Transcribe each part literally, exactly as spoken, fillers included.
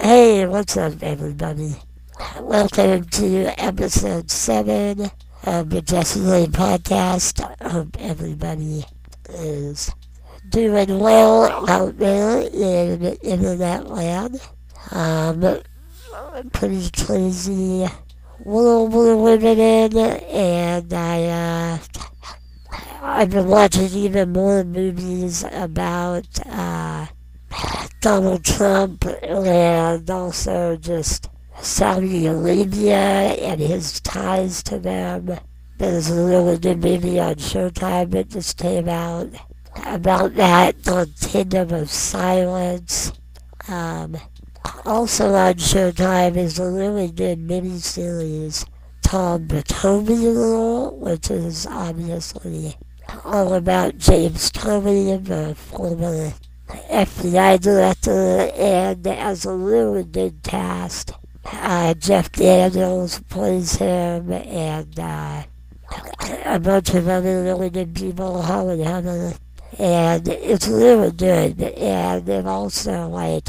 Hey, what's up, everybody? Welcome to episode seven of the Jesse Ray podcast. I hope everybody is doing well out there in internet land. Um, pretty crazy world we're living in, and I, uh, I've been watching even more movies about, uh, Donald Trump, and also just Saudi Arabia and his ties to them. There's a really good movie on Showtime that just came out about that, called The Kingdom of Silence. Um, also on Showtime is a really good miniseries called The Comey, which is obviously all about James Comey, the former F B I director, and as a really good cast. Uh, Jeff Daniels plays him, and uh, a bunch of other really good people, Holly Hunter, and it's really good, and it also, like,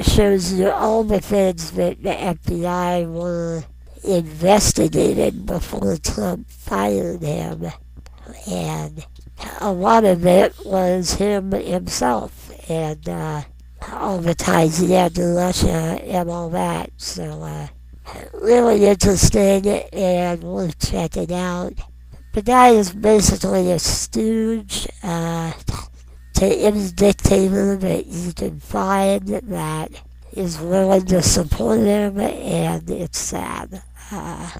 shows you all the things that the F B I were investigating before Trump fired him, and a lot of it was him himself, and uh, all the ties he had to Russia and all that. So, uh, really interesting and worth checking out. The guy is basically a stooge uh, to any dictator that you can find that is willing to support him, and it's sad. Uh,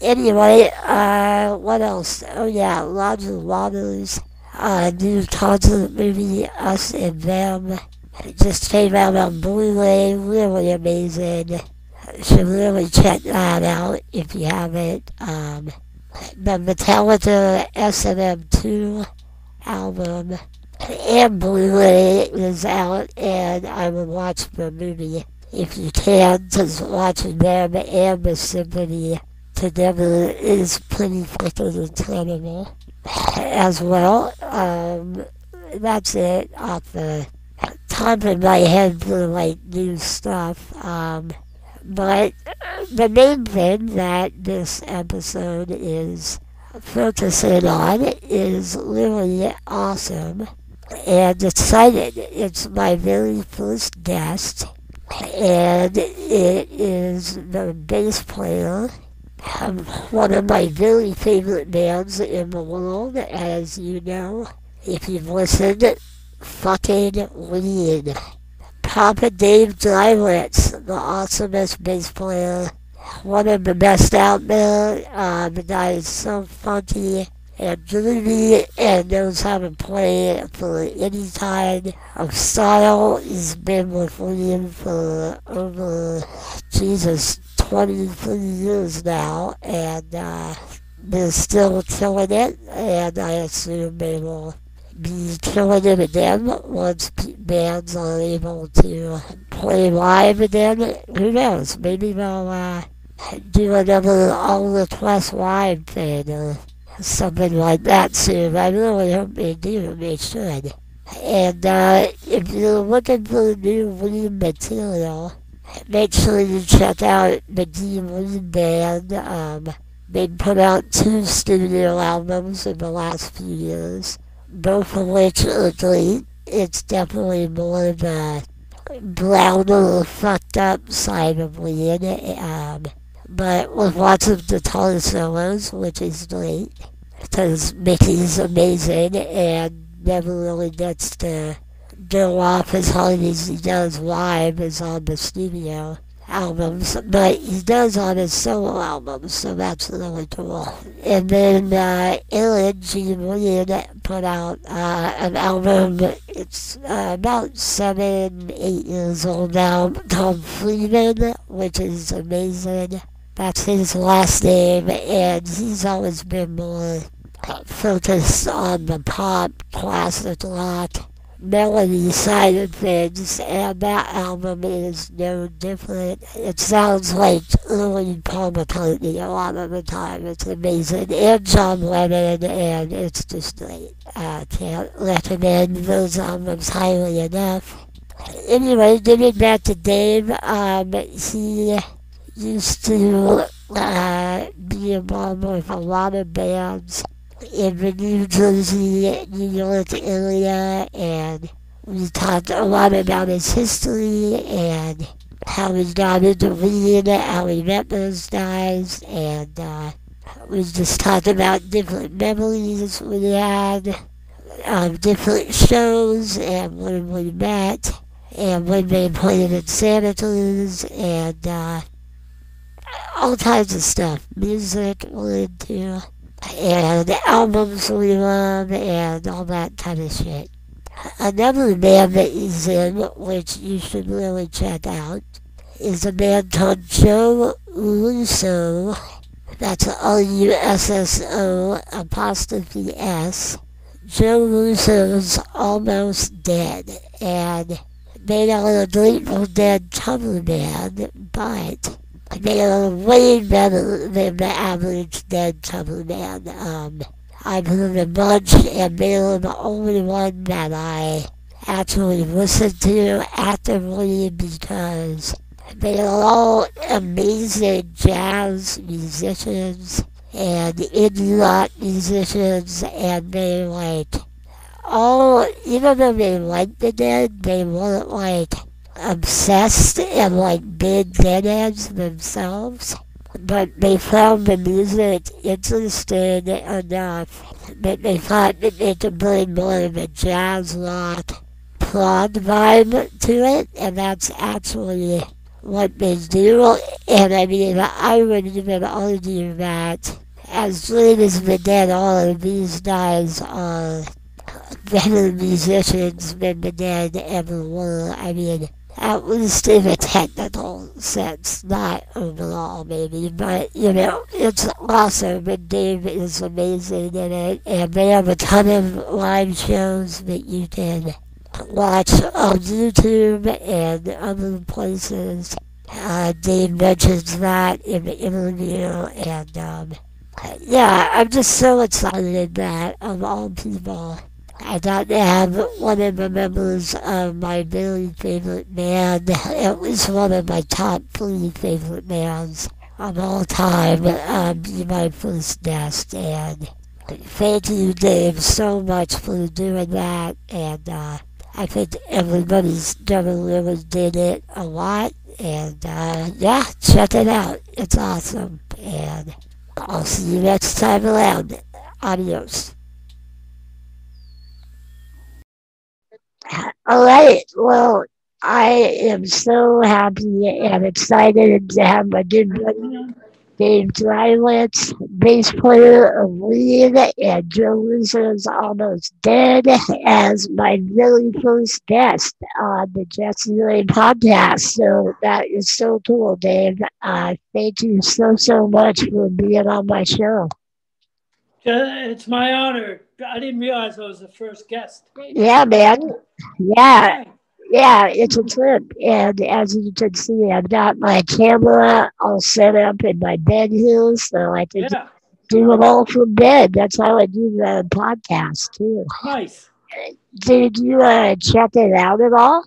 Anyway, uh, what else? Oh yeah, Roger Waters' uh, new concert movie, Us and Them, just came out on Blu-ray, really amazing. You should really check that out if you haven't. Um, the Metallica S and M two album and Blu-ray is out, and I would watch the movie if you can, because watching them and the symphony together is pretty fucking incredible as well. Um, that's it off the top of my head for, like, new stuff. Um, but the main thing that this episode is focusing on is really awesome and exciting. It's my very first guest, and it is the bass player Um, one of my very favorite bands in the world, as you know, if you've listened, fucking Ween. Papa Dave Dreiwitz, the awesomest bass player, one of the best out there. Uh, the guy is so funky and groovy and knows how to play for any kind of style. He's been with Ween for over, Jesus, twenty-three years now, and uh, they're still killing it, and I assume they will be killing it again once bands are able to play live again. Who knows, maybe they'll uh, do another all-request live thing or something like that soon. I really hope they do, they should. And uh, if you're looking for new Ween material, make sure you check out the Dean Ween Band. Um, they put out two studio albums in the last few years, both of which are great. It's definitely more of a browner, fucked up side of Ween, um, but with lots of guitar solos, which is great, because Mickey's amazing and never really gets to go off as hard as he does live as on the studio albums, but he does on his solo albums, so that's really cool. And then uh, Aaron G. Ween put out uh, an album, it's uh, about seven, eight years old now, called Freeman, which is amazing. That's his last name, and he's always been more focused on the pop, classic rock, melody side of things, and that album is no different. It sounds like early Paul McCartney a lot of the time. It's amazing. And Sean Lennon, and it's just great. I can't recommend those albums highly enough. anyway, getting back to Dave, um, he used to uh, be involved with a lot of bands in the New Jersey, New York area, and we talked a lot about his history and how he got into Ween, how he met those guys, and uh, we just talked about different memories we had, um, different shows, and when we met, and when they played Insanities, and uh, all kinds of stuff. Music we're into, and albums we love, and all that kind of shit. Another band that he's in, which you should really check out, is a band called Joe Russo. That's R U S S O apostrophe S. Joe Russo's Almost Dead. And they are a Grateful Dead cover band, but they are way better than the average Dead cover band. Um, I've heard a bunch, and they were the only one that I actually listened to actively, because they are all amazing jazz musicians and indie rock musicians, and they like all, even though they liked the Dead, they weren't like obsessed and like big Deadheads themselves. But they found the music interesting enough that they thought that they could bring more of a jazz rock prog vibe to it, and that's actually what they do. And I mean, I would even argue that as great as the Dead are, these guys are better musicians than the Dead ever were. I mean, at least in a technical sense, not overall maybe, but you know, it's awesome, and Dave is amazing in it, and they have a ton of live shows that you can watch on YouTube and other places. Uh, Dave mentions that in the interview, and um, yeah, I'm just so excited that, of all people, I got to have one of the members of my very favorite band, at least one of my top three favorite bands of all time, uh, be my first guest. And thank you, Dave, so much for doing that. And uh, I think everybody's gonna really did it a lot. And uh, yeah, check it out. It's awesome. And I'll see you next time around. Adios. All right, well, I am so happy and excited to have my good buddy, Dave Dreiwitz, bass player of Ween and Joe Russo's Almost Dead, as my very first guest on the Jesse Ray podcast. So that is so cool, Dave. Uh, thank you so, so much for being on my show. It's my honor. I didn't realize I was the first guest. Yeah, man. Yeah. Yeah, it's a trip. And as you can see, I've got my camera all set up in my bed here, so I can yeah. do it all from bed. That's how I do the podcast, too. Nice. Did you uh, check it out at all?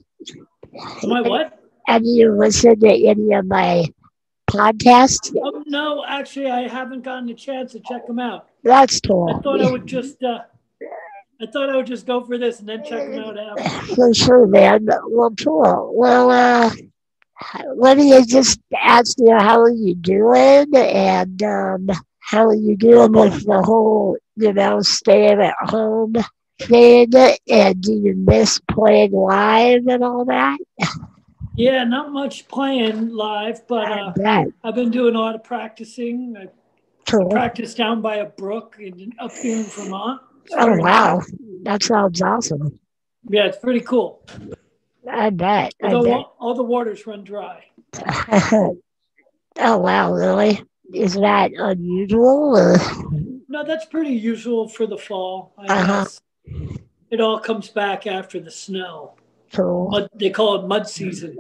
My what? Have you listened to any of my podcasts? Oh, no, actually, I haven't gotten a chance to check them out. That's cool. I thought I would just, uh, I thought I would just go for this and then check them out after. For sure, man. Well, cool. Well, uh, let me just ask you, how are you doing? And um, how are you doing with the whole, you know, staying at home thing? And do you miss playing live and all that? Yeah, not much playing live, but uh, I've been doing a lot of practicing. I Cool. Practice down by a brook in, up here in Vermont. Oh, wow. That sounds awesome. Yeah, it's pretty cool. I bet. I Although bet. All, all the waters run dry. Oh, wow, really? Is that unusual? Or? No, that's pretty usual for the fall. I uh-huh. guess. It all comes back after the snow. Cool. Mud, they call it mud season.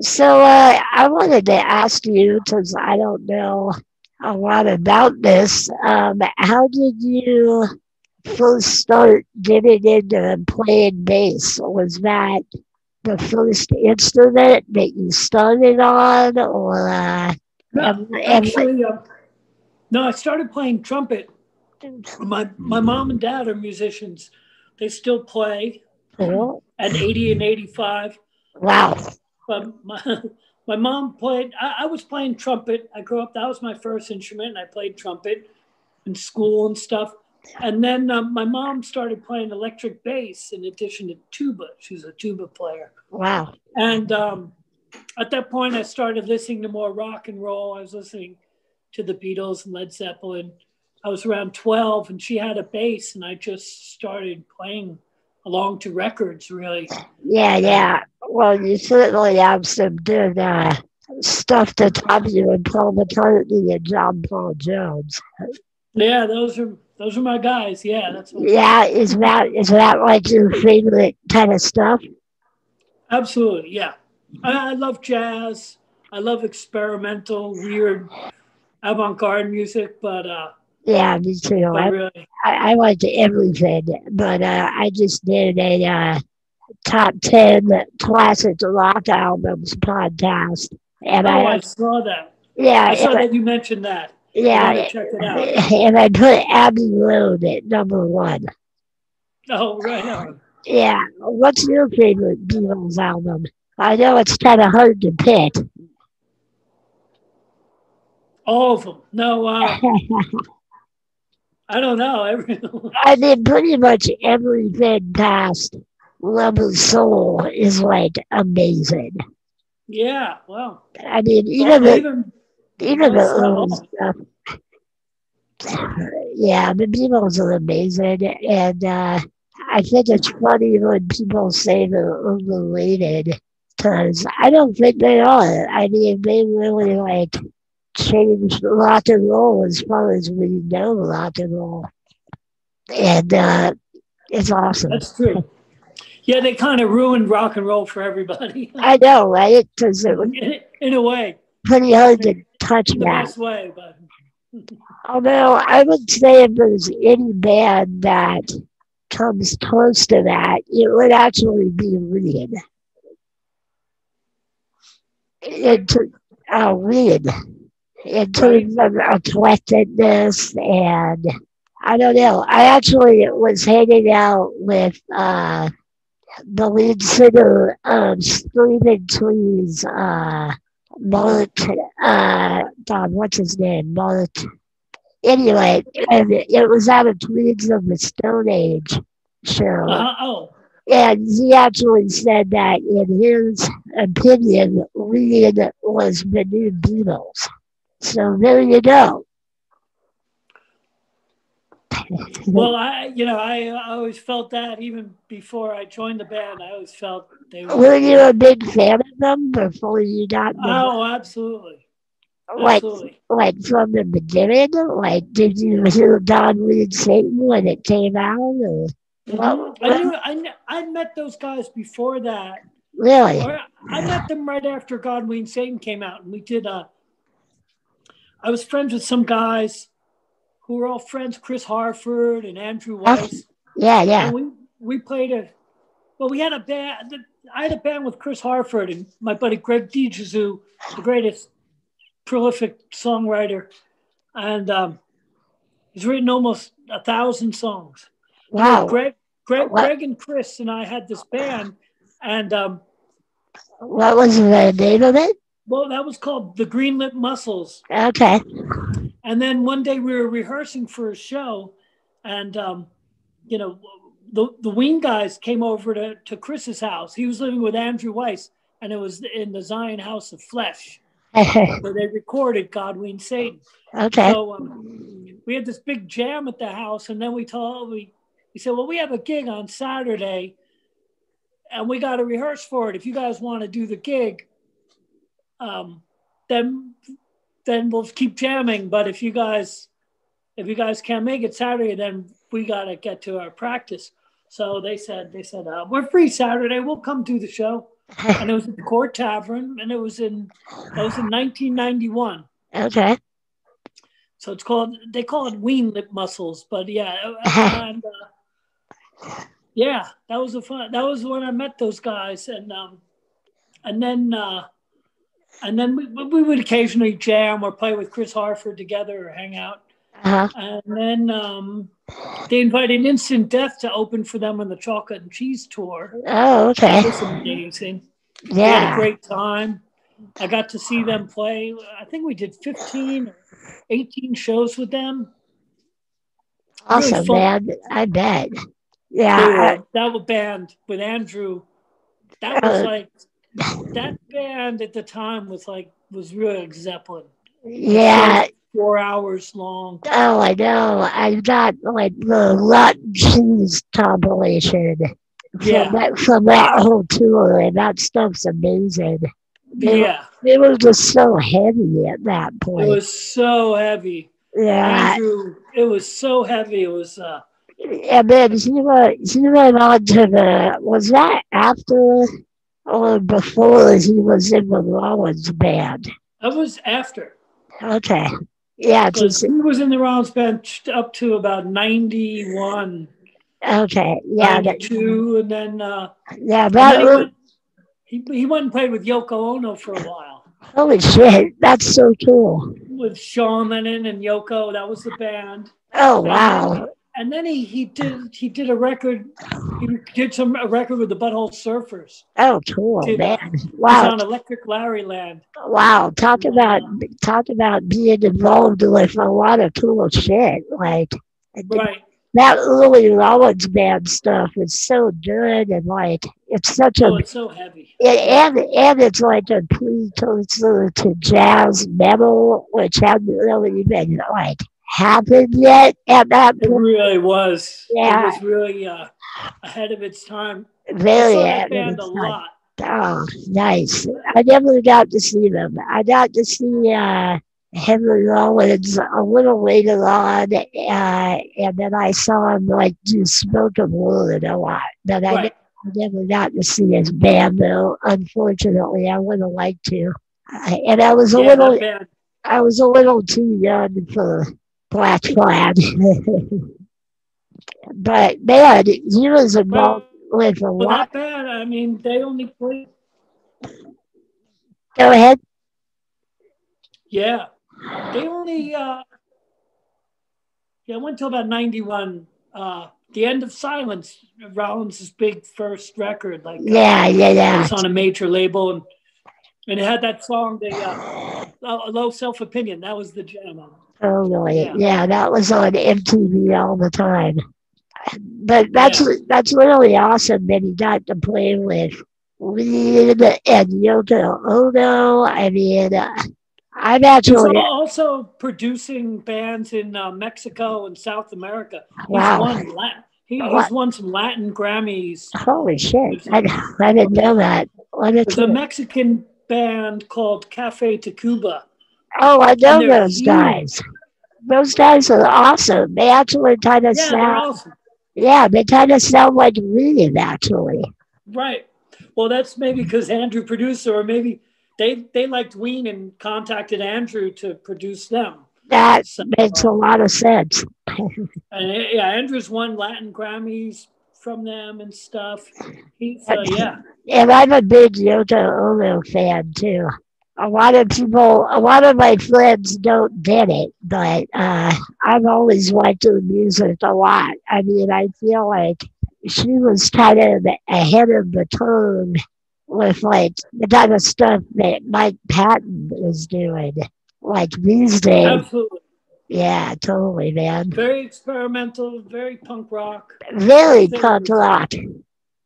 So uh, I wanted to ask you, because I don't know a lot about this, um, how did you first start getting into playing bass? Was that the first instrument that you started on, or uh, no, actually, uh, no, I started playing trumpet. My my mom and dad are musicians. They still play cool. at eighty and eighty-five. Wow. But my, my mom played, I, I was playing trumpet. I grew up, that was my first instrument. And I played trumpet in school and stuff. And then um, my mom started playing electric bass in addition to tuba. She was a tuba player. Wow. And um, at that point, I started listening to more rock and roll. I was listening to the Beatles and Led Zeppelin. I was around twelve and she had a bass and I just started playing along to records, really. Yeah, yeah. Well, you certainly have some good uh, stuff to top you and Paul McCartney and John Paul Jones. Yeah, those are those are my guys. Yeah, that's. What yeah, is that is that like your favorite kind of stuff? Absolutely, yeah. I, I love jazz. I love experimental, weird, avant-garde music, but. Uh, Yeah, me too. Oh, really? I, I liked everything, but uh, I just did a uh, top ten classic rock albums podcast. And oh, I, I saw that. Yeah. I saw that I, you mentioned that. Yeah. I check it out. And I put Abbey Road at number one. Oh, right on. Yeah. What's your favorite Beatles album? I know it's kind of hard to pick. All of them. No, uh... I don't know. Every I mean, pretty much everything past Rubber Soul is like amazing. Yeah, wow. I mean, even well, the even, even the early stuff. Yeah, the Beatles are amazing, and uh, I think it's funny when people say they're overrated because I don't think they are. I mean, they really like. Changed rock and roll as far as we know rock and roll, and uh, it's awesome. That's true. Yeah, they kind of ruined rock and roll for everybody. I know, right? Because it was in, in a way, pretty hard to touch in that. The way, but although I would say if there's any band that comes close to that, it would actually be Ween. It uh, Ween. In terms of eclecticness, and I don't know. I actually was hanging out with uh, the lead singer of Screaming Trees, uh, Mark, uh, God, what's his name? Mark. Anyway, and it was out of Queens of the Stone Age show. Uh oh. And he actually said that, in his opinion, Ween was the new Beatles. So there you go. Well, I, you know, I, I always felt that even before I joined the band, I always felt they were. Were you a big fan of them before you got them? Oh, absolutely. Like, absolutely. Like from the beginning? Like, did you hear God Ween Satan when it came out? Or, well, I, knew, I, knew, I met those guys before that. Really? Or I met them right after God Ween Satan came out, and we did a. I was friends with some guys who were all friends, Chris Harford and Andrew Weiss. Yeah, yeah. And we, we played a, well, we had a band, I had a band with Chris Harford and my buddy Greg DiGesu, the greatest prolific songwriter. And um, he's written almost a thousand songs. Wow. And Greg, Greg, Greg and Chris and I had this band. And um, what was the name of it? Well, that was called the Green Lip Muscles. Okay. And then one day we were rehearsing for a show, and um, you know, the the Ween guys came over to, to Chris's house. He was living with Andrew Weiss, and it was in the Zion House of Flesh, where they recorded God Ween Satan. Okay. So um, we had this big jam at the house, and then we told we we said, well, we have a gig on Saturday, and we got to rehearse for it. If you guys want to do the gig. Um, then, then we'll keep jamming. But if you guys, if you guys can't make it Saturday, then we gotta get to our practice. So they said, they said, uh, we're free Saturday. We'll come do the show. And it was at the Court Tavern, and it was in, it was in nineteen ninety-one. Okay. So it's called, they call it Ween Lip Muscles, but yeah. And, uh, yeah, that was a fun, that was when I met those guys. And um, and then, uh, and then we, we would occasionally jam or play with Chris Harford together or hang out. Uh-huh. And then um, they invited Instant Death to open for them on the Chocolate and Cheese Tour. Oh, okay. That was amazing. Yeah. We had a great time. I got to see them play. I think we did fifteen or eighteen shows with them. Awesome, really man. I bet. Yeah. Were, that was band with Andrew. That was uh, like, that band at the time was like, was really like Zeppelin. Yeah. So, four hours long. Oh, I know. I got like the Rotten Cheese compilation from, yeah. that, from that whole tour, and that stuff's amazing. They, yeah. It was just so heavy at that point. It was so heavy. Yeah. Andrew, it was so heavy. It was... Uh, and then he went, he went on to the... Was that after or before he was in the Rollins Band? That was after. Okay. Yeah. Just, he was in the Rollins Band up to about ninety-one. Okay. Yeah. ninety-two, that, and then... Uh, yeah, that was... He, he went and played with Yoko Ono for a while. Holy shit, that's so cool. With Sean Lennon and Yoko, that was the band. Oh, wow. And then he, he did he did a record, he did some a record with the Butthole Surfers. Oh, cool, did, man. Wow. He was on Electric Larryland. Wow, talk about talk about being involved with a lot of cool shit. Like, right. That early Rollins Band stuff is so good, and like it's such oh, a it's so heavy, it, and and it's like a precursor to jazz metal, which hadn't really been like happened yet at that point. It really was. Yeah, it was really uh, ahead of its time. Very I saw that band a lot. Oh, nice! I never got to see them. I got to see. Uh, Henry Rollins a little later on, uh, and then I saw him like do spoken word a lot. But I, right. never, I never got to see his band, though. Unfortunately, I would have liked to. I, and I was a yeah, little, I was a little too young for Black Flag. But man, he was involved well, with a well, lot. Not bad. I mean, they only played. Go ahead. Yeah. They only, uh, yeah, I went till about ninety-one. Uh, the End of Silence, Rollins' big first record. Like, yeah, uh, yeah, yeah. It was on a major label, and and it had that song, the uh, Low Self Opinion. That was the jam on it. Oh, really? Yeah. yeah, that was on M T V all the time. But that's yeah. that's really awesome that he got to play with Ween and Yoko Ono. I mean, uh, I've actually He's also producing bands in uh, Mexico and South America. He's wow. won Latin, he, he's won some Latin Grammys. Holy shit. I, I didn't know that. There's a Mexican band called Cafe Tacuba. Oh, I know those huge. guys. Those guys are awesome. They actually kind of yeah, sound awesome. Yeah, they kind of sound like Ween, actually. Right. Well, that's maybe because Andrew produced, or maybe They they liked Ween and contacted Andrew to produce them. That so, makes a lot of sense. And yeah, Andrew's won Latin Grammys from them and stuff. He, so, yeah. And I'm a big Yoko Ono fan too. A lot of people, a lot of my friends don't get it, but uh, I've always liked her music a lot. I mean, I feel like she was kind of ahead of the curve with like the kind of stuff that Mike Patton is doing, like these days. Absolutely. Yeah, totally, man. Very experimental, very punk rock. Very punk rock.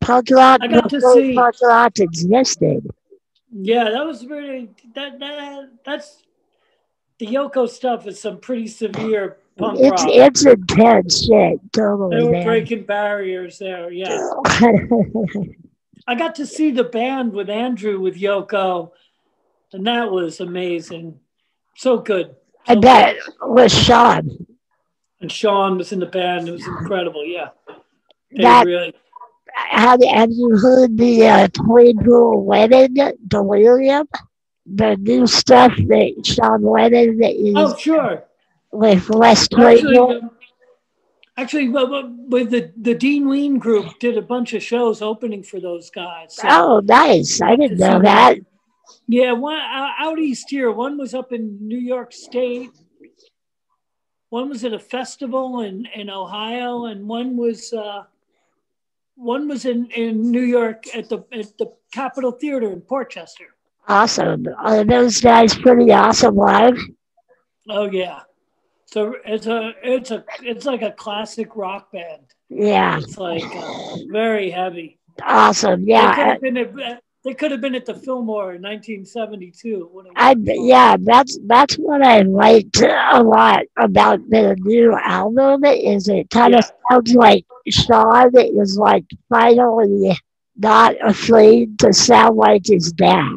Punk rock. I got to see punk rock existed. Yeah, that was really that that that's the Yoko stuff is some pretty severe punk it's, rock. It's intense shit, totally. They were man. breaking barriers there, yeah. I got to see the band with Andrew, with Yoko, and that was amazing. So good. So I bet good. With Sean. And Sean was in the band. It was incredible, yeah. They that, really... Have, have you heard the uh, Twin Girl Lennon, Delirium? The new stuff that Sean Lennon that is... Oh, sure. with West actually, Louisville. Actually, with the, the Dean Ween group did a bunch of shows opening for those guys. So. Oh, nice. I didn't know that. Yeah, one out east here. One was up in New York State. One was at a festival in, in Ohio, and one was uh, one was in, in New York at the at the Capitol Theater in Port Chester. Awesome. Are those guys pretty awesome live? Oh yeah. So it's a it's a it's like a classic rock band. Yeah. It's like uh, very heavy. Awesome. Yeah. They could have been at the Fillmore in nineteen seventy-two. I, yeah, that's that's what I liked a lot about the new album. Is it kind yeah. of sounds like Sean is like finally not afraid to sound like his dad.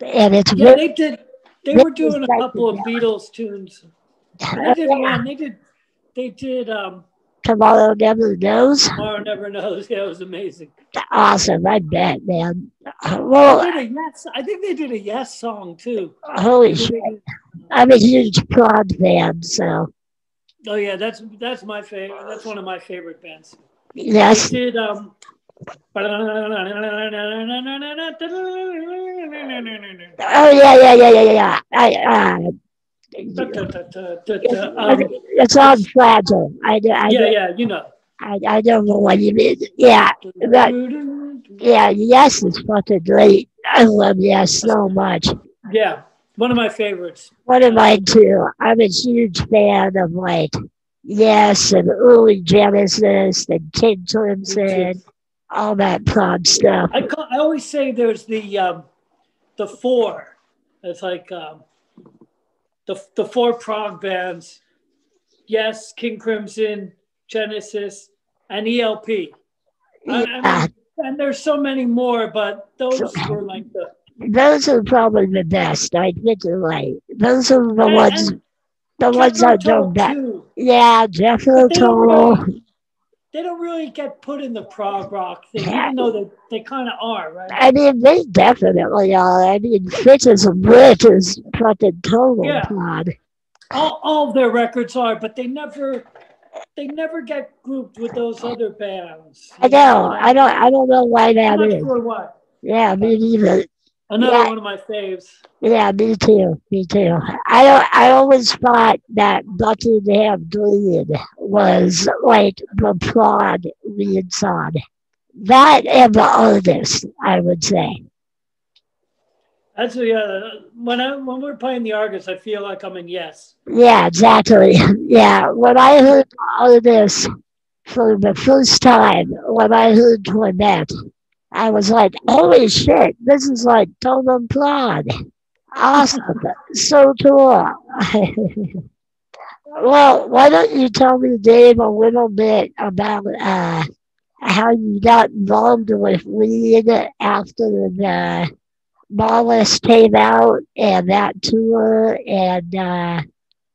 And it's yeah, really, they did. They were doing a couple of Beatles tunes. They did one. They did. They did. Um, Tomorrow Never Knows. Tomorrow Never Knows. Yeah, it was amazing. Awesome. I bet, man. Well, they did a Yes. I think they did a Yes song, too. Holy shit. I'm a huge Prod fan, so. Oh, yeah. That's that's my favorite. That's one of my favorite bands. Yes. They did, um, oh, yeah, yeah, yeah, yeah, yeah. I, uh, Da, da, da, da, da. Um, it's on Fragile. I, I, yeah, yeah, you know. I, I don't know what you mean. Yeah. But, yeah, Yes is fucking great. I love Yes so much. Yeah, one of my favorites. One of mine too. I'm a huge fan of like Yes and early Genesis and King Crimson, all that prog stuff. I, call, I always say there's the, um, the four. It's like... Um, The, the four prog bands, Yes, King Crimson, Genesis, and E L P. Yeah. And, and, and there's so many more, but those so, were like the... Those are probably the best, I think you're right. Those are the and, ones and the Jeff ones I don't get. Yeah, Jeff O'Toole. They, they don't really get put in the prog rock thing, yeah. even though they, they kind of are, right? I mean, they definitely are. I mean, Fitches and Rich is... fucking total yeah. pod. All, all their records are, but they never, they never get grouped with those other bands. I know. know. I don't. I don't know why that is. Sure why. Yeah, me neither. Another yeah. one of my faves. Yeah, me too. Me too. I don't. I always thought that Buckingham Green was like the prod lead song. That and the artist, I would say. That's yeah. When I when we're playing the Argus, I feel like I'm in Yes. Yeah, exactly. Yeah, when I heard all this for the first time, when I heard Toinette, I was like, "Holy shit! This is like total plod. Awesome, so cool." Well, why don't you tell me, Dave, a little bit about uh, how you got involved with Ween after the. Lawless came out and that tour and uh yeah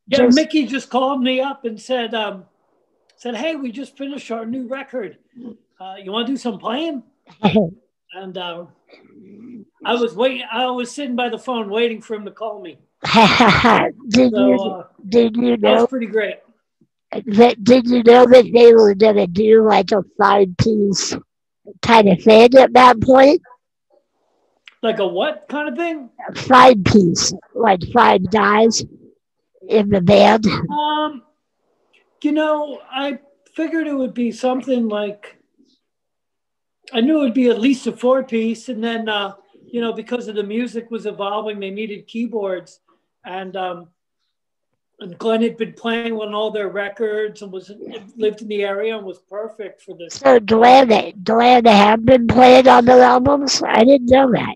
just, Mickey just called me up and said um said hey, we just finished our new record, uh you want to do some playing? And uh I was waiting I was sitting by the phone waiting for him to call me. did, so, you, uh, did you know that was pretty great that, did you know that they were gonna do like a five piece kind of thing at that point? Like a what kind of thing? A five piece, like five guys in the band. Um, you know, I figured it would be something like, I knew it would be at least a four piece. And then, uh, you know, because of the music was evolving, they needed keyboards. And, um, and Glenn had been playing on all their records and was lived in the area and was perfect for this. So Glenn, Glenn had been playing on their albums? I didn't know that.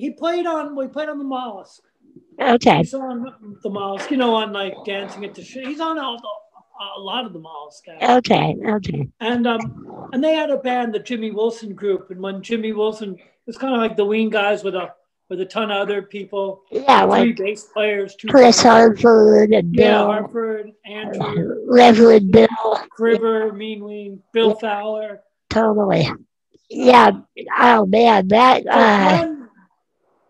He played on, we played on the Mollusk. Okay. He's on the Mollusk, you know, on like Dancing at the Sh He's on all the, a lot of the Mollusk. Okay, okay. And um, and they had a band, the Jimmy Wilson Group, and when Jimmy Wilson, it was kind of like the Ween guys with a with a ton of other people. Yeah, three like bass players, two Chris Harford and Bill. Yeah, Harford, Andrew. Reverend Bill. Cribber, Mean Ween, Bill yeah. Fowler. Totally. Yeah, oh man, that... So uh, Glenn,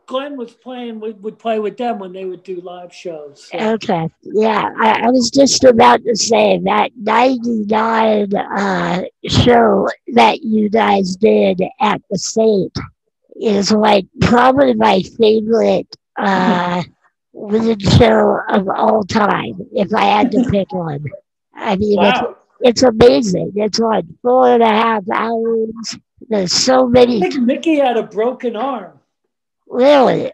Glenn was playing, we would play with them when they would do live shows. So. Okay, yeah, I, I was just about to say that ninety-nine uh, show that you guys did at the Saint is like probably my favorite uh, Ween show of all time, if I had to pick one. I mean, wow. it's, it's amazing. It's like four and a half hours. There's so many. I think Mickey had a broken arm. Really?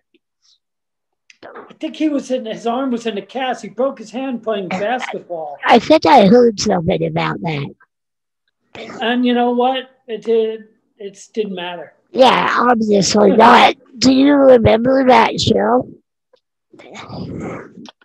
I think he was in, his arm was in a cast. He broke his hand playing basketball. I, I think I heard something about that. And you know what? It did. It didn't matter. Yeah, obviously not. Do you remember that show?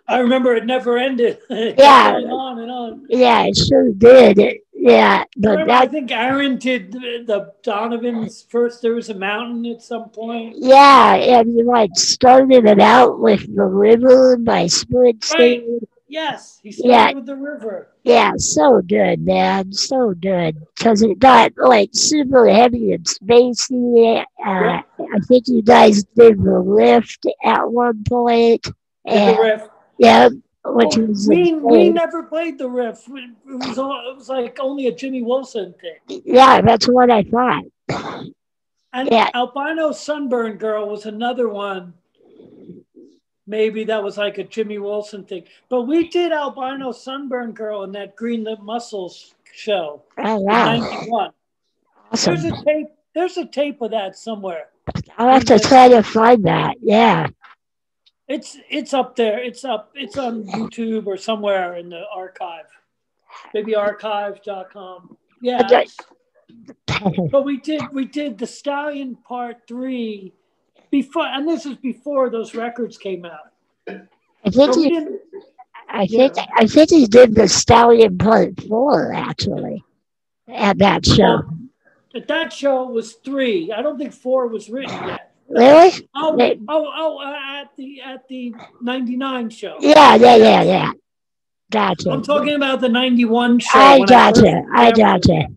I remember it never ended. It yeah. On and on. Yeah, it sure did. It, yeah. But I, that, I think Aaron did the, the Donovan's first, there was a mountain at some point. Yeah, and you like started it out with the river by Split State. Right. Yes, he started yeah. with the river. Yeah, so good, man. So good. Because it got like super heavy and spacey. Uh, yeah. I think you guys did the lift at one point. And, the riff. Yeah, which well, was we we never played the riff. It was all, it was like only a Jimmy Wilson thing. Yeah, that's what I thought. And yeah. Albino Sunburn Girl was another one. Maybe that was like a Jimmy Wilson thing. But we did Albino Sunburn Girl in that Green Lip Muscles show. Oh wow! ninety-one. Awesome. There's a tape. There's a tape of that somewhere. I'll have to try to find that. Yeah. It's it's up there. It's up. It's on YouTube or somewhere in the archive, maybe archive dot com. Yeah. But we did we did the Stallion Part Three before, and this is before those records came out. I think so he, I think yeah. I think he did the Stallion Part Four actually at that show. At that show was three. I don't think four was written yet. Really? Oh, they, oh, oh! Uh, at the at the ninety-nine show. Yeah, yeah, yeah, yeah. Gotcha. I'm talking about the ninety-one show. I gotcha. I, I gotcha.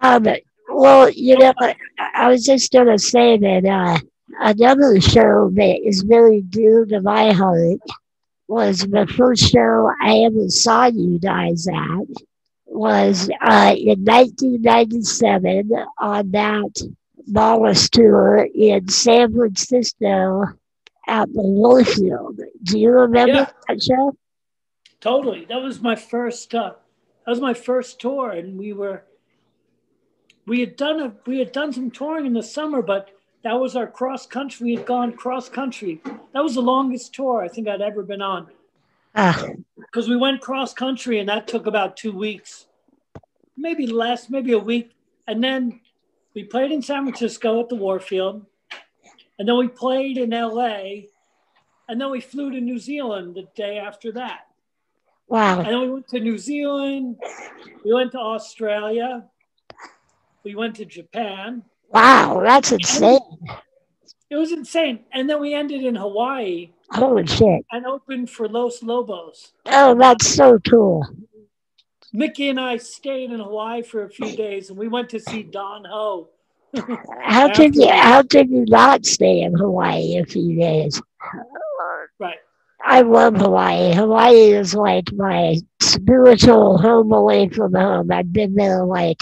um, well, you know, I was just gonna say that uh, another show that is very dear to my heart was the first show I ever saw you guys at was uh, in nineteen ninety-seven on that Ballast tour in San Francisco at the Warfield. Do you remember yeah. that show? Totally. That was my first. Uh, that was my first tour, and we were. We had done a. We had done some touring in the summer, but that was our cross country. We had gone cross country. That was the longest tour I think I'd ever been on. Because uh. we went cross country, and that took about two weeks, maybe less, maybe a week, and then. We played in San Francisco at the Warfield, and then we played in L A, and then we flew to New Zealand the day after that. Wow. And then we went to New Zealand, we went to Australia, we went to Japan. Wow, that's insane. It was insane. And then we ended in Hawaii. Holy shit. And opened for Los Lobos. Oh, that's so cool. Mickey and I stayed in Hawaii for a few days, and we went to see Don Ho. How could you? How could you not stay in Hawaii a few days? Right. I love Hawaii. Hawaii is like my spiritual home away from home. I've been there like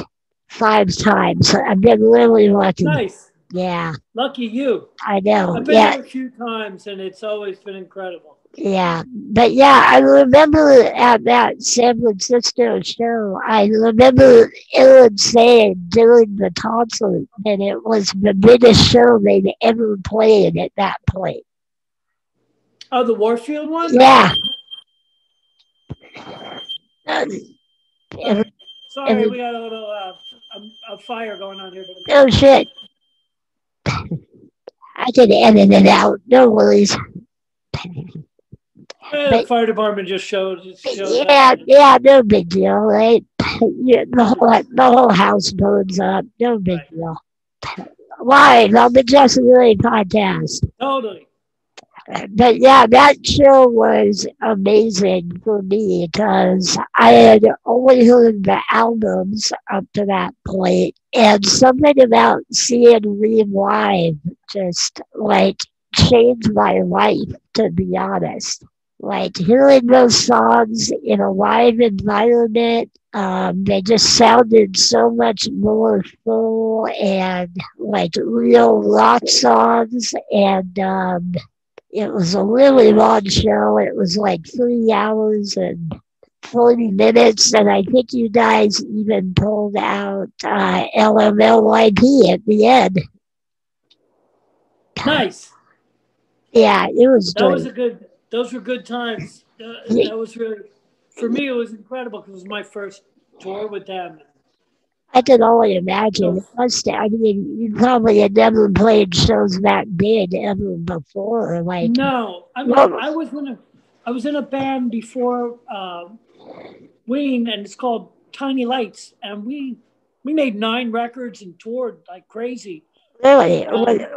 five times. I've been really lucky. Nice. Yeah. Lucky you. I know. I've been yeah. there a few times, and it's always been incredible. Yeah, but yeah, I remember at that San Francisco show, I remember Aaron saying during the concert that it was the biggest show they'd ever played at that point. Oh, the Warfield one? Yeah. Sorry, Sorry we got a little uh, a, a fire going on here. Oh, shit. I can edit it out. No worries. Yeah, but, the fire department just showed. Just showed yeah, up. yeah, no big deal, right? Yeah, the whole the whole house burns up. No big right. deal. Live on the Jesse Ray podcast. Totally. but yeah, that show was amazing for me because I had only heard the albums up to that point, and something about seeing Ween live just like changed my life, to be honest. Like hearing those songs in a live environment, um, they just sounded so much more full and like real rock songs. And um, it was a really long show. It was like three hours and forty minutes. And I think you guys even pulled out uh, L M L Y P at the end. Nice. Yeah, it was That great. was a good... Those were good times. Uh, that was really, for me, it was incredible because it was my first tour with them. I can only imagine. It must, I mean, you probably had never played shows that big ever before. Like no, I mean, I was in a, I was in a band before uh, Ween, and it's called Tiny Lights, and we we made nine records and toured like crazy. Really?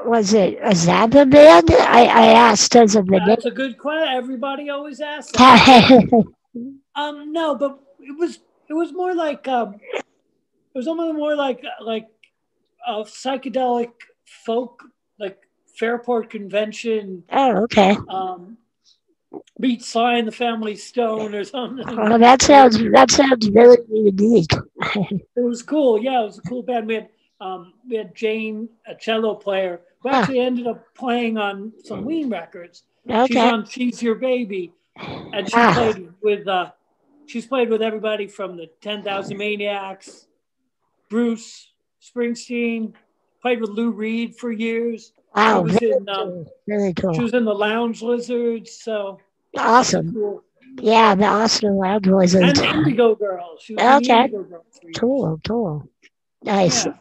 Was it a Zappa band? I, I asked because of the name. That's a good question. Everybody always asks. um, no, but it was it was more like um, it was almost more like like a psychedelic folk, like Fairport Convention. Oh, okay. Um, beat Sly and the Family Stone or something. Oh, that sounds that sounds really unique. It was cool. Yeah, it was a cool band. We had, Um, we had Jane, a cello player, who actually ah. ended up playing on some Ween records. Okay. She's on "She's Your Baby," and she ah. played with. Uh, she's played with everybody from the Ten Thousand Maniacs, Bruce Springsteen. Played with Lou Reed for years. Wow, she was very in, um, cool. Very cool. She was in the Lounge Lizards. So awesome. Cool. Yeah, the Austin Lounge Lizards. And Indigo Girls. She was okay. Indigo Girls for years. Cool. Cool. Nice. Yeah.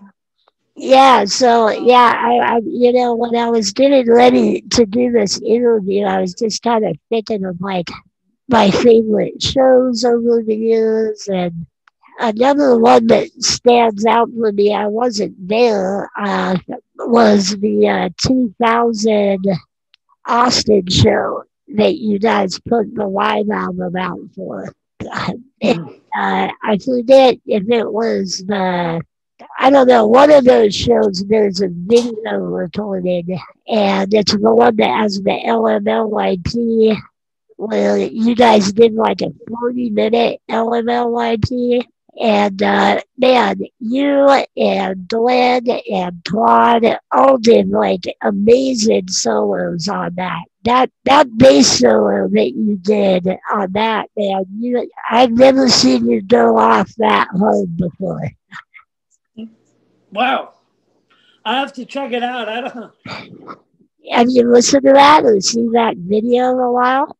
Yeah, so, yeah, I, I, you know, when I was getting ready to do this interview, I was just kind of thinking of, like, my favorite shows over the years, and another one that stands out for me, I wasn't there, uh, was the uh, two thousand Austin show that you guys put the live album out for. And, uh, I forget if it was the... I don't know, one of those shows, there's a video recorded, and it's the one that has the L M L Y P, where you guys did like a forty minute L M L Y P, and uh, man, you and Glenn and Claude all did like amazing solos on that. That that bass solo that you did on that, man, you, I've never seen you go off that hard before. Wow. I have to check it out. I don't know. Have you listened to that or seen that video in a while?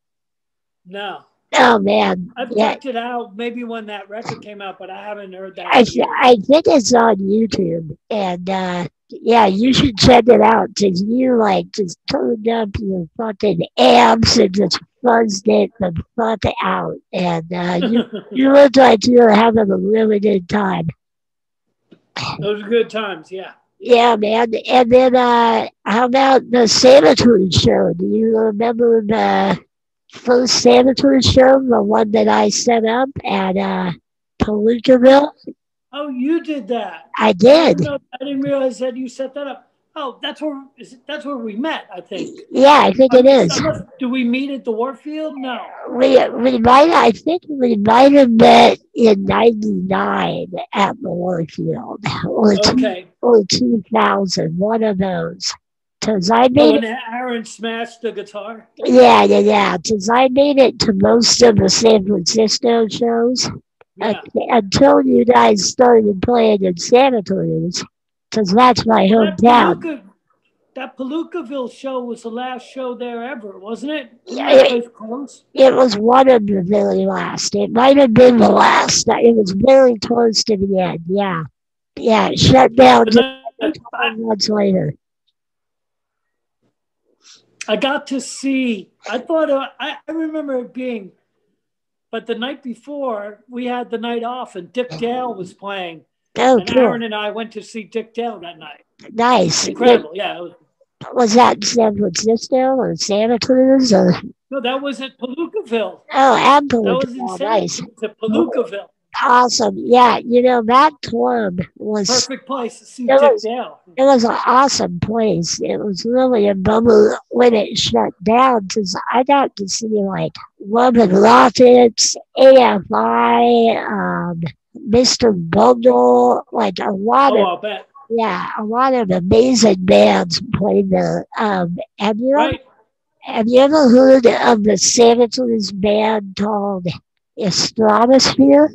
No. Oh, man. I've yeah. checked it out maybe when that record came out, but I haven't heard that. I, I think it's on YouTube. And, uh, yeah, you should check it out because you, like, just turned up your fucking amps and just fuzzed it the fuck out. And uh, you, you looked like you were having a really good time. Those are good times, yeah. Yeah, man. And then uh, how about the Sanatory show? Do you remember the first Sanatory show, the one that I set up at uh, Palookaville? Oh, you did that. I did. I didn't, I didn't realize that you set that up. Oh, that's where is it, that's where we met, I think. Yeah, I think I it is. Must, do we meet at the Warfield? No. We we might. I think we might have met in ninety-nine at the Warfield, or okay, two, or two thousand, one of those. Because I made. When Aaron smashed the guitar. Yeah, yeah, yeah. Because I made it to most of the San Francisco shows yeah. until you guys started playing in Sanatories. Because that's my hometown. That, Palooka, that Palookaville show was the last show there ever, wasn't it? Yeah, it, it was one of the very last. It might have been the last. It was very close to the end, yeah. Yeah, it shut down months later. I got to see, I thought, uh, I, I remember it being, but the night before, we had the night off and Dick Dale was playing. Oh, and cool. Aaron and I went to see Dick Dale that night. Nice. Incredible, yeah. yeah. was that in San Francisco or Santa Cruz? Or? No, that was at Palookaville. Oh, and Palookaville. That was in Santa Cruz at Palookaville. Awesome. Yeah, you know, that club was... Perfect place to see Dick Dale. It was an awesome place. It was really a bummer when it shut down, because I got to see, like, Love and Rockets, A F I, um, Mister Bungle, like a lot oh, of... Bet. Yeah, a lot of amazing bands played there. Um, have, you right. ever, have you ever heard of the Santa Cruz band called Astronosphere?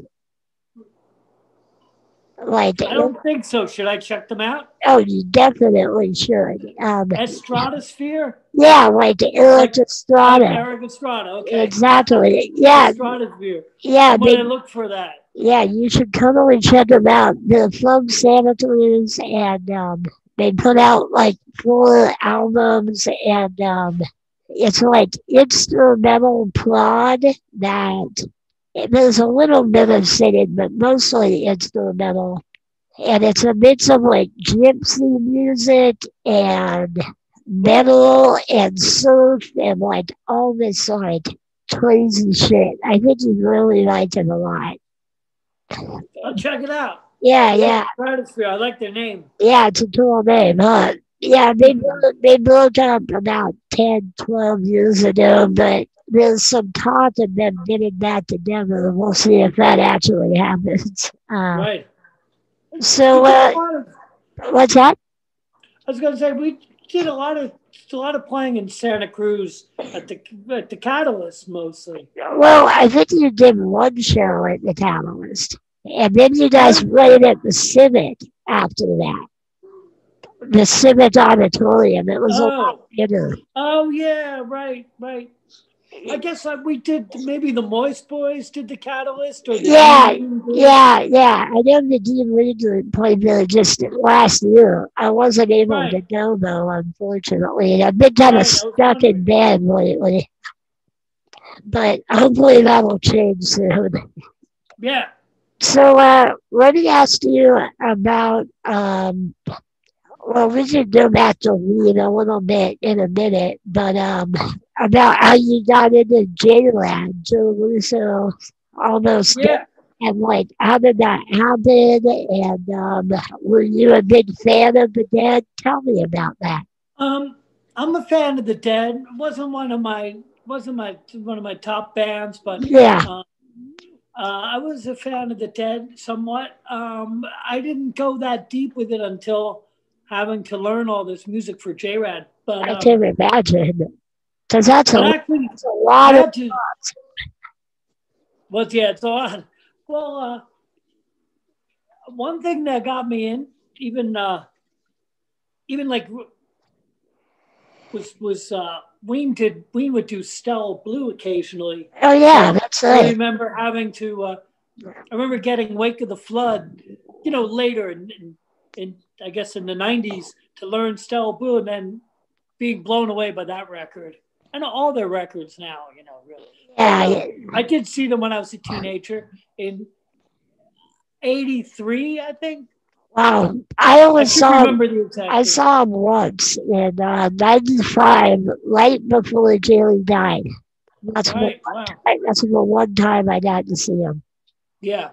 Like, I don't think so. Should I check them out? Oh, you definitely should. Um, Estratosphere? Yeah, like Eric like, Estrada. Eric Estrada, okay. Exactly. Yeah. Estratosphere. Yeah. I'm going to look for that. Yeah, you should totally check them out. They're from Santa Cruz, and um, they put out like four albums, and um, it's like instrumental prod that... There's a little bit of singing, but mostly instrumental. And it's a mix of like gypsy music and metal and surf and like all this like crazy shit. I think you really like it a lot. I'll check it out. Yeah, yeah. I like their name. Yeah, it's a cool name, huh? Yeah, they, they broke up about ten, twelve years ago, but there's some talk of them getting back together. We'll see if that actually happens. Uh, right. So, uh, of, what's that? I was going to say we did a lot of a lot of playing in Santa Cruz at the at the Catalyst mostly. Well, I think you did one show at the Catalyst, and then you guys played at the Civic after that. The Civic Auditorium. It was oh. a lot bigger. Oh yeah, right, right. I guess like we did, maybe the Moist Boys did the Catalyst. Or the yeah, yeah, yeah. I know the Dean Ween played there just last year. I wasn't able right. to go, though, unfortunately. I've been kind of right. stuck in bed lately. But hopefully that'll change soon. Yeah. So uh, let me ask you about, um, well, we should go back to Ween a little bit in a minute, but... Um, about how you got into J-Rad, Joe Russo, Almost Dead, yeah. and like how did that happen? And um, were you a big fan of the Dead? Tell me about that. Um, I'm a fan of the Dead. It wasn't one of my wasn't my one of my top bands, but yeah, um, uh, I was a fan of the Dead somewhat. Um, I didn't go that deep with it until having to learn all this music for J-Rad. But I um, can't imagine. Because that's, that's a lot of to, Well, yeah, it's a lot. Well, uh, one thing that got me in, even uh, even like was was uh, Ween did Ween would do Stell Blue occasionally. Oh yeah, that's right. I remember having to. Uh, I remember getting Wake of the Flood, you know, later in, in, in I guess in the nineties to learn Stell Blue, and then being blown away by that record. And all their records now, you know, really. Yeah, yeah. I did see them when I was a teenager in eighty-three, I think. Wow, I always I saw. Remember the exact I year. saw him once in uh, ninety-five, right before Jerry died. That's right, what, wow. time, that's the one time I got to see him. Yeah,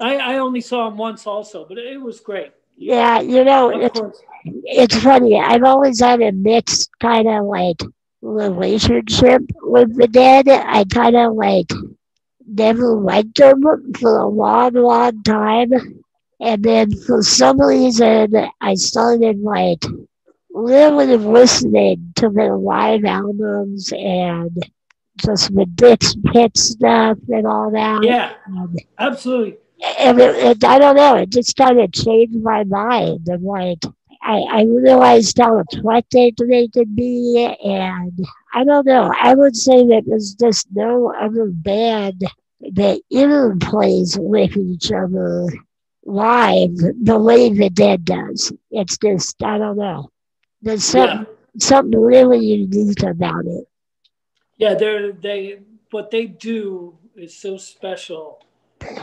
I, I only saw him once, also, but it was great. Yeah, you know, it's, it's funny. I've always had a mixed kind of like. relationship with the Dead. I kind of like never liked them for a long, long time, and then for some reason I started like really listening to their live albums and just the Dick's Pit stuff and all that. Yeah, and, absolutely. And, it, and I don't know, it just kind of changed my mind. I'm like. I, I realized how eclectic they could be, and I don't know. I would say that there's just no other band that interplays with each other live the way the Dead does. It's just, I don't know. There's something, yeah. something really unique about it. Yeah, they're, they what they do is so special.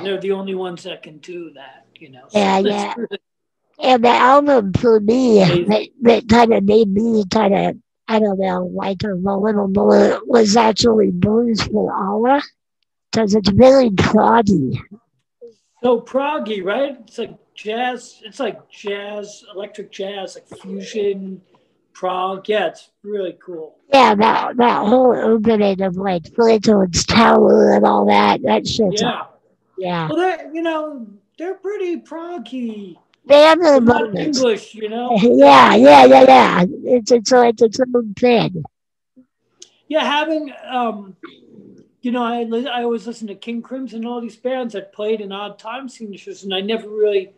They're the only ones that can do that, you know. So yeah, yeah. Really And the album for me that, that kind of made me kind of, I don't know, like a little more, was actually Blues for Allah, because it's very proggy. So proggy, right? It's like jazz, it's like jazz, electric jazz, like fusion, prog. Yeah, it's really cool. Yeah, that, that whole opening of like Franklin's Tower and all that, that shit's yeah. Up. Yeah. Well, they're, you know, they're pretty proggy. They have their moments. Not English, you know? Yeah, yeah, yeah, yeah. It's, it's like its own thing. Yeah, having, um, you know, I, I always listened to King Crimson and all these bands that played in odd time signatures, and I never really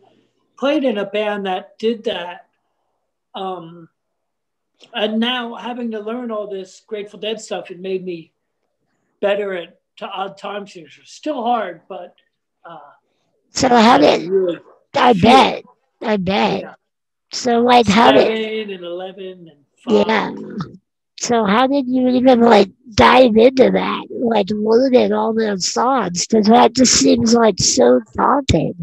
played in a band that did that. Um, and now having to learn all this Grateful Dead stuff, it made me better at to odd time signatures. Still hard, but... Uh, so how did... Really, I sure. bet. I bet. Yeah. So like how did and eleven and five. Yeah. So how did you even like dive into that? Like learning all those songs, because that just seems like so daunting.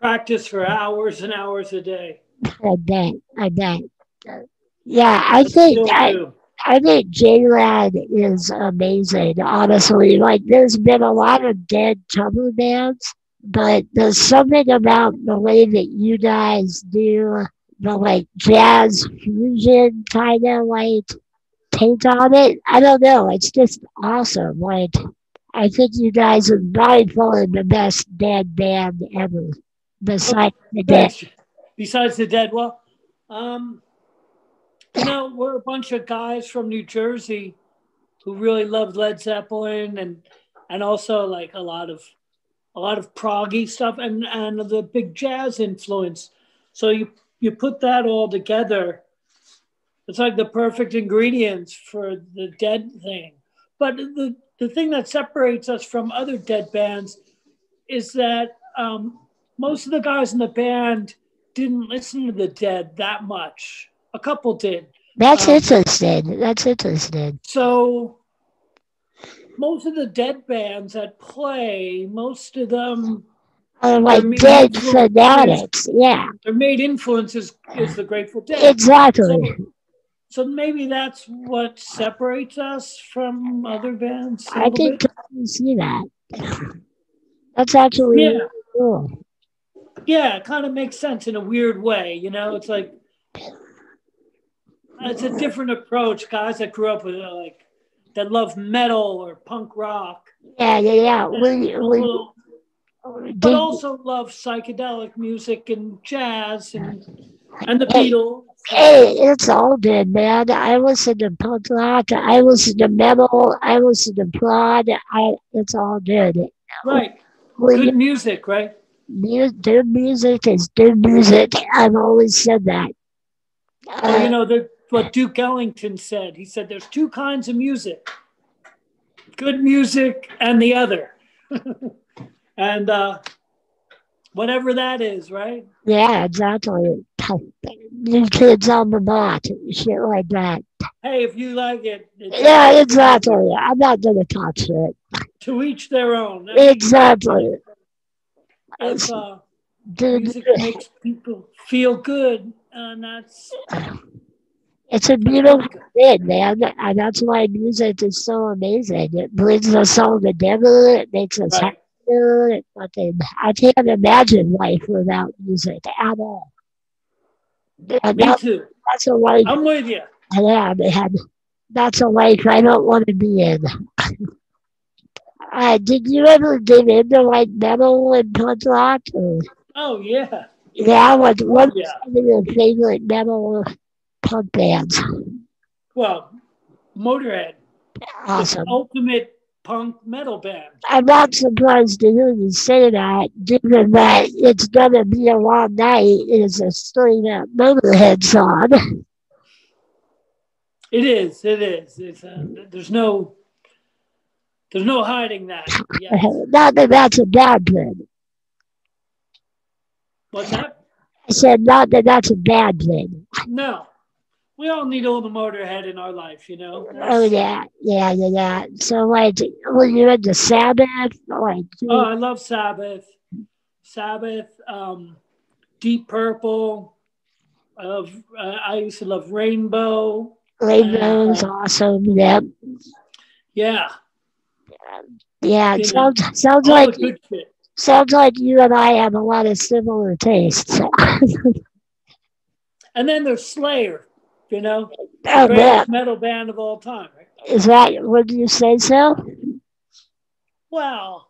Practice for hours and hours a day. I bet. I bet. Yeah, I but think I, I think J-Rad is amazing. Honestly, like there's been a lot of Dead cover bands. But there's something about the way that you guys do the like jazz fusion kind of like paint on it. I don't know. It's just awesome. Like I think you guys are by far the best Dead band ever, besides the Dead. Besides the Dead, well, um, you know, we're a bunch of guys from New Jersey who really loved Led Zeppelin and and also like a lot of. a lot of proggy stuff and, and the big jazz influence. So you, you put that all together. It's like the perfect ingredients for the Dead thing. But the, the thing that separates us from other Dead bands is that um, most of the guys in the band didn't listen to the Dead that much. A couple did. That's um, interesting. That's interesting. So... most of the Dead bands that play, most of them are like Dead fanatics. Yeah, their main influence is, is the Grateful Dead. Exactly. So, so maybe that's what separates us from other bands. I can totally see that. That's actually yeah. really cool. Yeah, it kind of makes sense in a weird way. You know, it's like it's a different approach. Guys that grew up with uh, like. that love metal or punk rock. Yeah, yeah, yeah. We, we, little, but did, also love psychedelic music and jazz and and the hey, Beatles. Hey, it's all good, man. I listen to punk rock. I listen to metal. I listen to prod. I, it's all good. Right. We, good music, right? Mu good music is good music. I've always said that. Well, uh, you know, the what Duke Ellington said. He said, there's two kinds of music, good music and the other. and uh, whatever that is, right? Yeah, exactly. New Kids on the Block, shit like that. Hey, if you like it. It's yeah, exactly. I'm not going to talk shit. To each their own. That's exactly. If, uh, music makes people feel good, and that's... it's a beautiful thing, man, and that's why music is so amazing. It brings us all together, it makes us right. happier, it fucking, I can't imagine life without music at all. And Me that, too. That's a life, I'm with you. Yeah, man, that's a life I don't want to be in. uh, did you ever get into like metal and punk rock? Or? Oh, yeah. Yeah, like, what's oh, yeah. some of your favorite metal punk bands? Well, Motorhead. Awesome. The ultimate punk metal band. I'm not surprised to hear you say that, given that It's Gonna Be a Long Night is a straight up Motorhead song. It is, it is. It's, uh, there's no there's no hiding that. Yes. Not that that's a bad thing. What's that? I said not that that's a bad thing. No. We all need a little Motorhead in our life, you know? That's... oh, yeah. Yeah, yeah, yeah. So, like, were you into Sabbath? Like, oh, I love Sabbath. Sabbath, um, Deep Purple. Of uh, I used to love Rainbow. Rainbow's uh, awesome. Yep. Yeah. Yeah. It sounds sounds like sounds like you and I have a lot of similar tastes. And then there's Slayer. You know, oh, the greatest metal band of all time. Right? Is that would you say so? Well,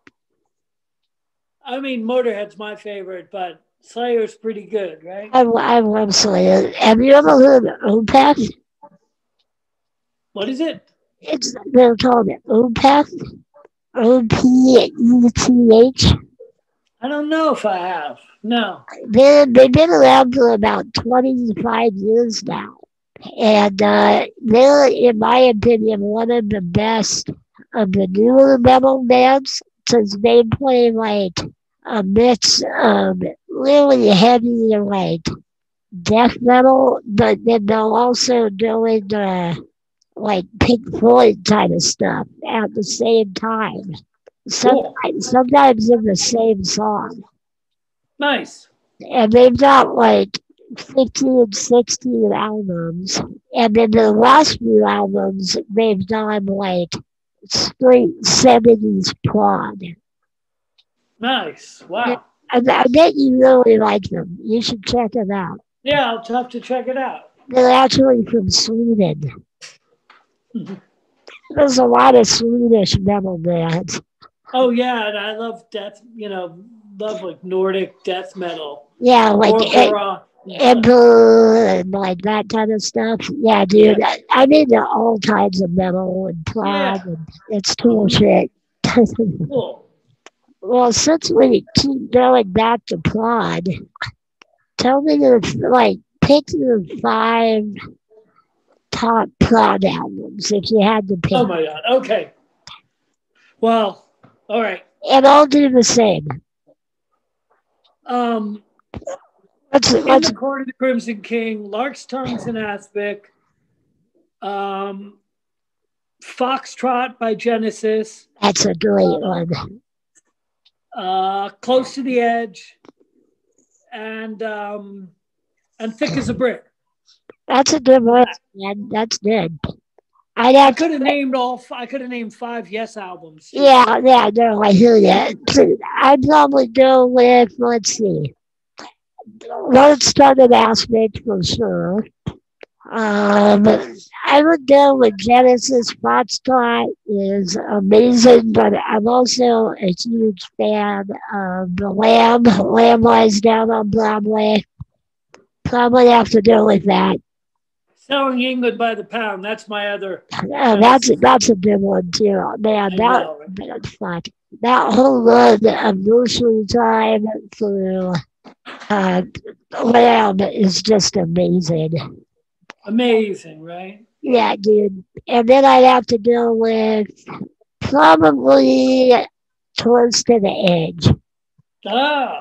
I mean, Motorhead's my favorite, but Slayer's pretty good, right? I, I love Slayer. Have you ever heard of Opeth? What is it? It's they're called Opeth. O P E T H. I don't know if I have. No. They, they've been around for about twenty-five years now. And uh, they're, in my opinion, one of the best of the newer metal bands, since they play like a mix of really heavy like death metal, but then they'll also go into uh, like Pink Floyd type of stuff at the same time. Sometimes, cool. sometimes in the same song. Nice. And they've got like fifteen, sixteen albums. And then the last few albums, they've done like straight seventies prod. Nice. Wow. I, I bet you really like them. You should check them out. Yeah, I'll have to check it out. They're actually from Sweden. There's a lot of Swedish metal bands. Oh, yeah, and I love death, you know, love like Nordic death metal. Yeah, like Emperor yeah. and like that kind of stuff. Yeah, dude, yeah. I, I mean, all kinds of metal and prog, yeah. and it's cool shit. Cool. Well, since we keep going back to prog, tell me, your, like, pick your five top prog albums if you had to pick. Oh, my God. Okay. Well... All right. And I'll do the same. Um, let's, in let's, the Court of the Crimson King, Lark's Tongues in Aspic, um, Foxtrot by Genesis. That's a great one. Uh, Close to the Edge, and um, and Thick as a Brick. That's a good one, man. That's good. I'd I could have named all. I could have named five Yes albums. Yeah, yeah, no, I hear that. I'd probably go with. Let's see. Let's start an aspect for sure. Um, I would go with Genesis. Foxtrot is amazing, but I'm also a huge fan of the Lamb. Lamb Lies Down on Broadway. Probably have to go with that. Selling England by the Pound. That's my other. Yeah, that's a, that's a good one too, man. I that know, right? man, fuck, that whole run of Nursery Time through uh, Lamb is just amazing. Amazing, right? Yeah, dude. And then I'd have to go with probably Close to the Edge. Ah,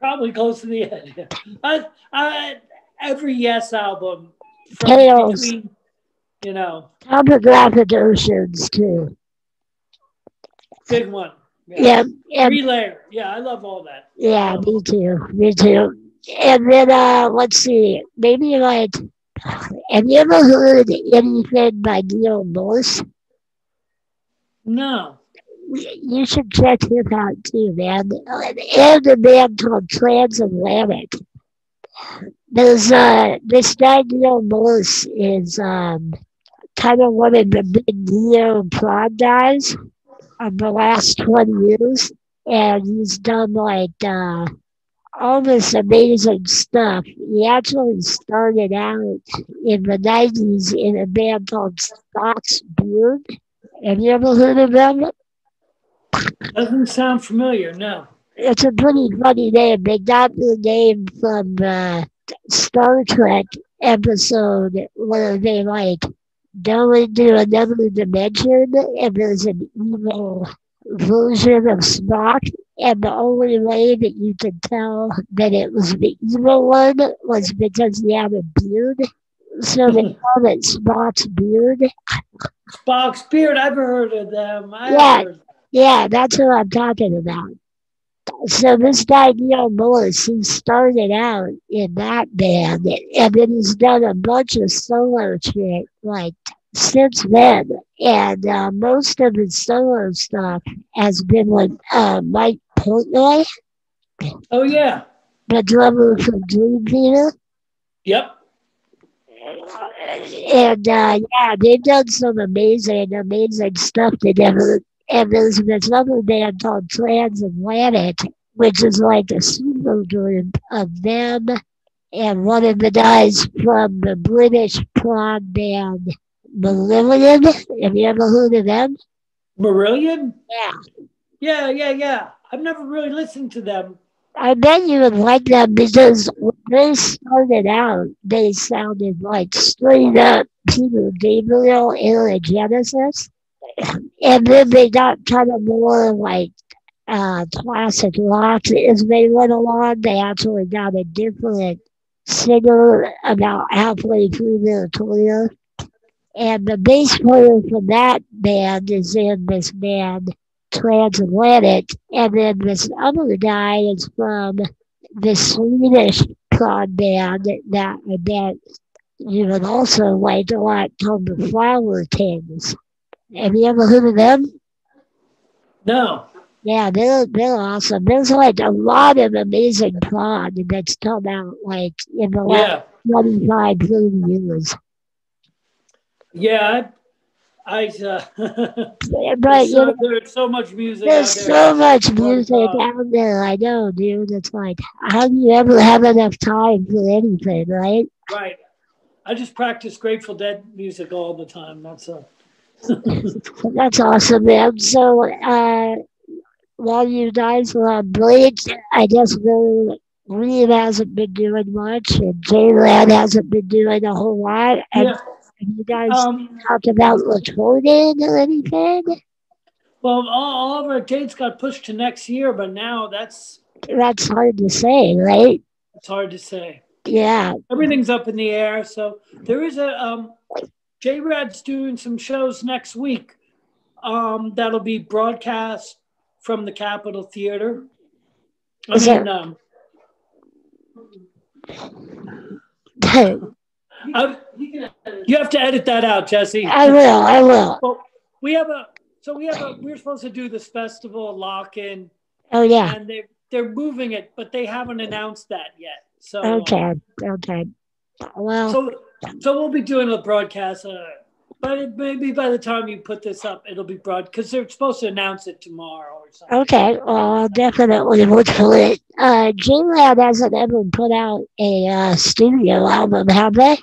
probably Close to the Edge. Yeah. I, I, every Yes album. Tales, between, you know, Topographic Oceans too. Big one. Yeah, yeah. Three Layer. Yeah, I love all that. Yeah, me too. Me too. And then uh, let's see. Maybe like, have you ever heard anything by Neil Morse? No. You should check him out too, man. And a band called Transatlantic. There's uh, this guy, Neil Morse, is um, kind of one of the big neo prog guys of the last twenty years. And he's done like uh, all this amazing stuff. He actually started out in the nineties in a band called Fox Beard. Have you ever heard of them? Doesn't sound familiar, no. It's a pretty funny name. They got the name from uh, Star Trek episode where they like go into another dimension and there's an evil version of Spock, and the only way that you could tell that it was the evil one was because he had a beard. So they call it Spock's Beard. Spock's Beard, I've heard of them. I've yeah, heard. yeah, that's what I'm talking about. So this guy, Neil Morris, he started out in that band, and then he's done a bunch of solo shit like since then. And uh, most of his solo stuff has been with uh, Mike Portnoy. Oh, yeah. The drummer from Dream Theater. Yep. And uh, yeah, they've done some amazing, amazing stuff together. And there's this other band called Transatlantic, which is like a super group of them and one of the guys from the British prog band Marillion. Have you ever heard of them? Marillion? Yeah. Yeah, yeah, yeah. I've never really listened to them. I bet you would like them because when they started out, they sounded like straight up Peter Gabriel era Genesis. And then they got kind of more like uh, classic rock. As they went along, they actually got a different singer about halfway through their career. And the bass player from that band is in this band, Transatlantic. And then this other guy is from the Swedish prog band that I bet you would also like a lot called the Flower Kings. Have you ever heard of them? No. Yeah, they're, they're awesome. There's like a lot of amazing prog that's come out like in the last yeah. twenty-five, thirty years. Yeah, I, I uh, yeah, but, there's, so, know, there's so much music There's out there. so much music oh, out there. I know, dude. It's like, how do you ever have enough time for anything, right? Right. I just practice Grateful Dead music all the time. That's a... That's awesome, man. So uh, while you guys were on break, I guess really Reed hasn't been doing much, and J-Lad hasn't been doing a whole lot. And yeah. you guys um, talked about recording or anything? Well, all, all of our dates got pushed to next year, but now that's... That's hard to say, right? It's hard to say. Yeah. Everything's up in the air, so there is a... Um, J-Rad's doing some shows next week. Um, that'll be broadcast from the Capitol Theater. I Is mean, um, I, you have to edit that out, Jesse. I will. I will. Well, we have a so we have a we're supposed to do this festival lock-in. Oh yeah, and they they're moving it, but they haven't announced that yet. So okay, okay, well. So, So we'll be doing a broadcast, uh, but it, maybe by the time you put this up, it'll be broad because they're supposed to announce it tomorrow or something. Okay, well, I'll definitely look for it. Uh, J-Lad hasn't ever put out a uh, studio album, have they?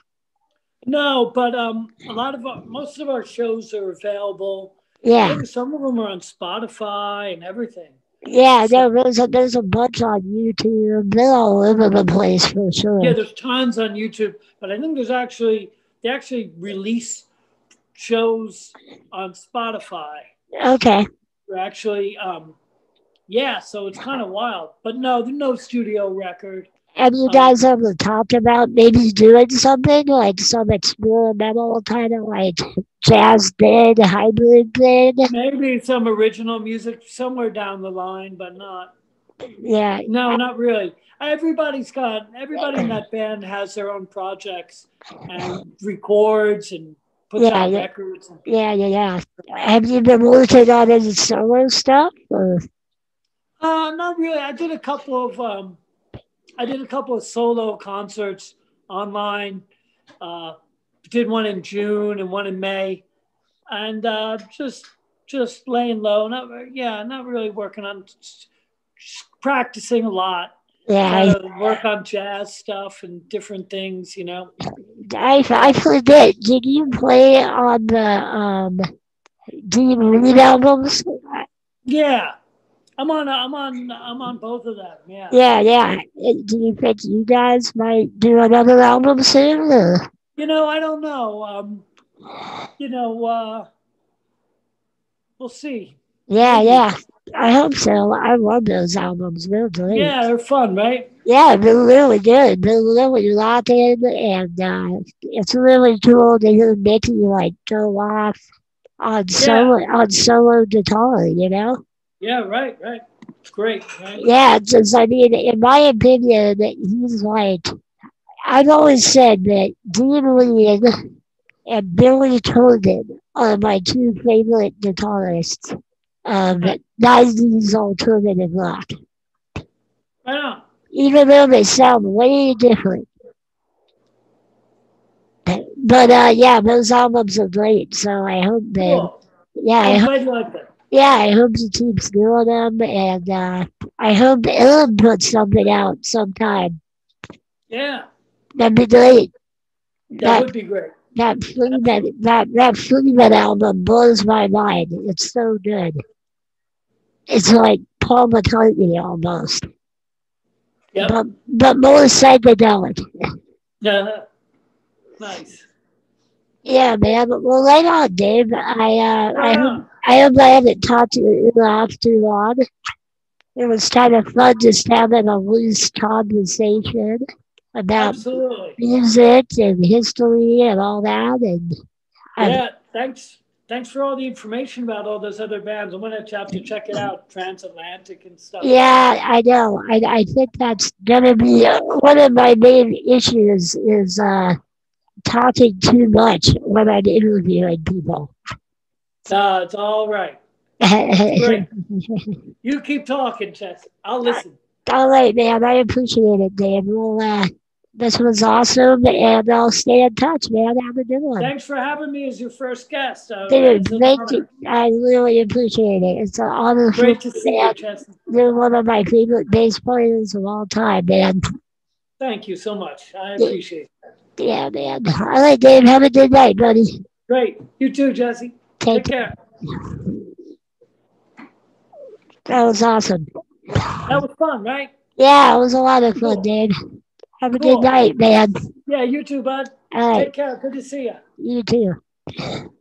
No, but um, a lot of our, most of our shows are available. Yeah, some of them are on Spotify and everything. Yeah, no, there's a, there's a bunch on YouTube. They're all over the place for sure. Yeah, there's tons on YouTube, but I think there's actually they actually release shows on Spotify. Okay. They're actually, um, yeah, so it's kind of wild. But no, there's no studio record. Have you guys um, ever talked about maybe doing something like some experimental kind of like jazz band, hybrid band? Maybe some original music somewhere down the line, but not. Yeah. No, not really. Everybody's got, everybody in that band has their own projects and records and puts yeah, out yeah. records. And yeah, yeah, yeah. Have you been working on any solo stuff? Or? Uh, not really. I did a couple of... Um, I did a couple of solo concerts online. Uh, did one in June and one in May, and uh, just just laying low. Not yeah, not really working on practicing a lot. Yeah, I, work on jazz stuff and different things. You know, I I forget. Did you play on the um, Dean Ween albums? Yeah. I'm on. I'm on. I'm on both of them. Yeah. Yeah, yeah. Do you think you guys might do another album soon? Or? You know, I don't know. Um, you know, uh, we'll see. Yeah, yeah. I hope so. I love those albums. They're great. Yeah, they're fun, right? Yeah, they're really good. They're really rocking, and uh, it's really cool to hear Mickey like go off on solo yeah. on solo guitar. You know. Yeah, right, right. It's great, right? Yeah, it's just, I mean, in my opinion, he's like, I've always said that Dean Ween and Billy Turgan are my two favorite guitarists of nineties alternative rock. I know. Even though they sound way different. But uh, yeah, those albums are great, so I hope they. Cool. Yeah, I, I hope, like them. Yeah, I hope he keeps doing them, and uh, I hope Ellen puts something out sometime. Yeah, that'd be great. That, that would be great. That Freeman, that that Freeman album blows my mind. It's so good. It's like Paul McCartney almost, yep. but but more psychedelic. Yeah. Nice. Yeah, man. Well, right on, Dave. I uh, I, hope, I hope I haven't talked to you off too long. It was kind of fun just having a loose conversation about Absolutely. music and history and all that. And um, yeah, thanks. Thanks for all the information about all those other bands. I'm going to have to check it out, Transatlantic and stuff. Yeah, I know. I I think that's going to be uh, one of my main issues is. Uh, talking too much when I'm interviewing people. Uh, it's all right. You keep talking, Jess. I'll listen. Uh, all right, man. I appreciate it, Dan. Well, uh, this was awesome, and I'll stay in touch, man. Have a good one. Thanks for having me as your first guest. So Dude, thank you. I really appreciate it. It's an honor. Great to see you, Jess. You're one of my favorite bass players of all time, man. Thank you so much. I appreciate that. Yeah, man. All right, Dave. Have a good night, buddy. Great. You too, Jesse. Take, Take care. care. That was awesome. That was fun, right? Yeah, it was a lot of fun, cool. Dave. Have a cool. good night, man. Yeah, you too, bud. All right. Take care. Good to see you. You too.